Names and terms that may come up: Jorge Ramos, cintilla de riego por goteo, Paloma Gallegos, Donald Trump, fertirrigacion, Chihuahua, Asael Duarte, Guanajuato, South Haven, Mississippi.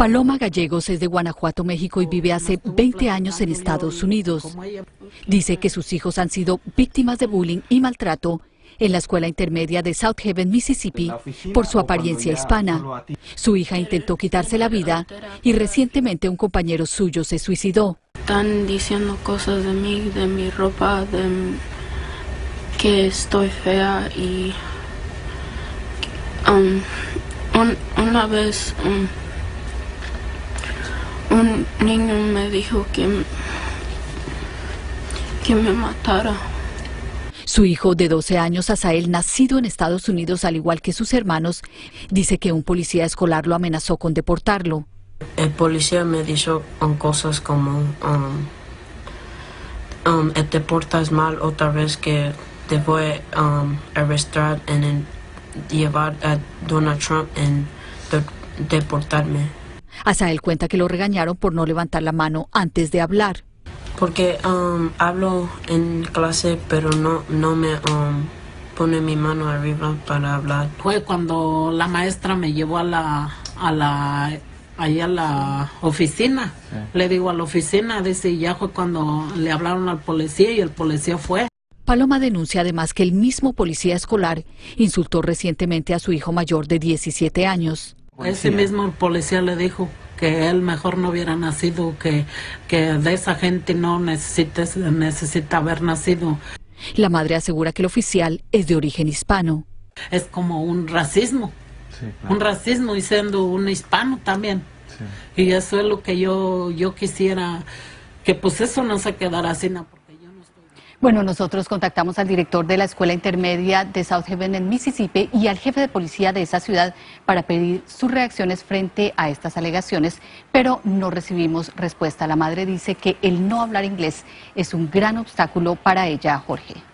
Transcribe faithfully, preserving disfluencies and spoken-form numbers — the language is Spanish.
Paloma Gallegos es de Guanajuato, México, y vive hace veinte años en Estados Unidos. Dice que sus hijos han sido víctimas de bullying y maltrato en la escuela intermedia de South Haven, Mississippi, por su apariencia hispana. Su hija intentó quitarse la vida y recientemente un compañero suyo se suicidó. Están diciendo cosas de mí, de mi ropa, de que estoy fea y um, un, una vez um, un niño me dijo que, que me matara. Su hijo de doce años, Asael, nacido en Estados Unidos al igual que sus hermanos, dice que un policía escolar lo amenazó con deportarlo. El policía me dijo cosas como, um, um, te portas mal otra vez que te voy a um, arrestar en el, llevar a Donald Trump en de, deportarme. Asael cuenta que lo regañaron por no levantar la mano antes de hablar. Porque um, hablo en clase, pero no, no me um, pone mi mano arriba para hablar. Fue cuando la maestra me llevó a la, a la, ahí a la oficina. Sí. Le digo a la oficina, dice, y ya fue cuando le hablaron al policía y el policía fue. Paloma denuncia además que el mismo policía escolar insultó recientemente a su hijo mayor de diecisiete años. Ese mismo policía le dijo que él mejor no hubiera nacido, que, que de esa gente no necesita, necesita haber nacido. La madre asegura que el oficial es de origen hispano. Es como un racismo, sí, claro. Un racismo y siendo un hispano también. Sí. Y eso es lo que yo, yo quisiera, que pues eso no se quedara así, ¿no? Bueno, nosotros contactamos al director de la Escuela Intermedia de South Haven en Mississippi y al jefe de policía de esa ciudad para pedir sus reacciones frente a estas alegaciones, pero no recibimos respuesta. La madre dice que el no hablar inglés es un gran obstáculo para ella, Jorge.